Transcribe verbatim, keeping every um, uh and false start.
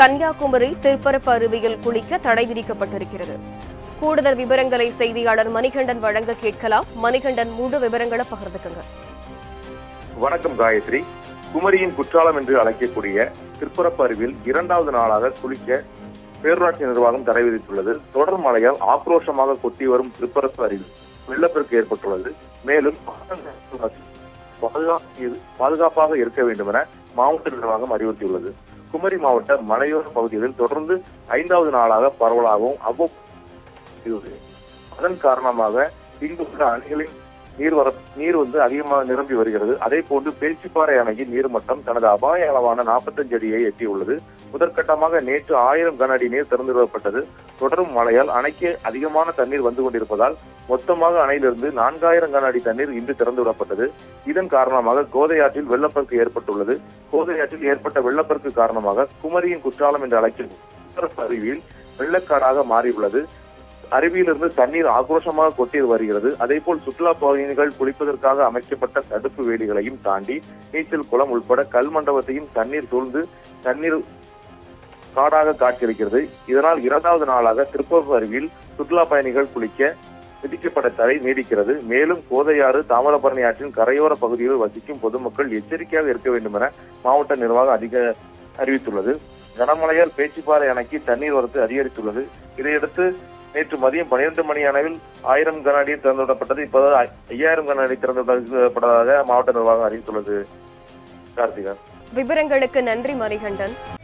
கன்னியாகுமரி திருப்பரப்பு அருவியில் குளிக்க தடை விதிக்கப்பட்டிருக்கிறது. கூடுதல் விவரங்களை செய்தியாளர் மணிகண்டன் வழங்க கேட்கலாம். மணிகண்டன், முழு விவரங்களை பகிர்ந்துக்கங்க. வணக்கம் காயத்ரி. குமரியின் குற்றாலம் என்று அழைக்கக்கூடிய திருப்பரப்பு அருவியில் இரண்டாவது நாளாக குளிக்க பேரூராட்சி நிர்வாகம் தடை விதித்துள்ளது. தொடர் மழையால் ஆக்ரோஷமாக கொட்டி வரும் திருப்பரப்பு அருவி வெள்ளப்பெருக்கு ஏற்பட்டுள்ளது. மேலும் பாதுகாப்பாக இருக்க வேண்டும் என மாவட்ட நிர்வாகம் அறிவுறுத்தியுள்ளது. குமரி மாவட்ட மலையோர பகுதிகளில் தொடர்ந்து ஐந்தாவது நாளாக பரவலாகவும் அவ்வப்போது அதன் காரணமாக இங்கு உள்ள அணைகளின் நீர்வரப்பு நீர் வந்து அதிகமாக நிரம்பி வருகிறது. அதே போன்று பேச்சிப்பாறை அணையின் நீர்மட்டம் தனது அபாய அளவான நாற்பத்தஞ்சு அடியை எட்டியுள்ளது. முதற்கட்டமாக நேற்று ஆயிரம் கன அடி நீர் திறந்துவிடப்பட்டது. தொடரும் மழையால் அணைக்கு அதிகமான தண்ணீர் வந்து கொண்டிருப்பதால் மொத்தமாக அணையிலிருந்து நான்காயிரம் கன அடி தண்ணீர் இன்று திறந்துவிடப்பட்டது. இதன் காரணமாக கோதையாற்றில் வெள்ளப்பெருக்கு ஏற்பட்டுள்ளது. கோதையாற்றில் ஏற்பட்ட வெள்ளப்பெருக்கு காரணமாக குமரியின் குற்றாலம் என்று அழைக்கும் அருவியில் வெள்ளக்காடாக மாறியுள்ளது. அருவியிலிருந்து தண்ணீர் ஆக்ரோஷமாக கொட்டி வருகிறது. அதே போல் சுற்றுலா பயணிகள் குளிப்பதற்காக அமைக்கப்பட்ட தடுப்பு வேலிகளையும் தாண்டி நீச்சல் குளம் உள்பட கல் மண்டபத்தையும் தண்ணீர் சூழ்ந்து தண்ணீர் காடாக காட்சியிருக்கிறது. இதனால் இரண்டாவது நாளாக திருப்பூர் அருவியில் சுற்றுலா பயணிகள் குளிக்க விதிக்கப்பட்ட தடை நீடிக்கிறது. மேலும் கோதையாறு தாமிரபரணி ஆற்றின் கரையோர பகுதிகளில் வசிக்கும் பொதுமக்கள் எச்சரிக்கையாக இருக்க வேண்டும் என மாவட்ட நிர்வாகம் அதிக அறிவித்துள்ளது. கனமழையால் பேச்சிப்பாறை அணைக்கு தண்ணீர் வரத்து அதிகரித்துள்ளது. இதையடுத்து நேற்று மதியம் பன்னிரண்டு மணி அளவில் ஆயிரம் கன அடி திறந்துவிடப்பட்டது. இப்போது ஐயாயிரம் கன அடி திறந்துவிடப்பட்டதாக மாவட்ட நிர்வாகம் அறிவித்துள்ளது. கார்த்திகா, விவரங்களுக்கு நன்றி மணிகண்டன்.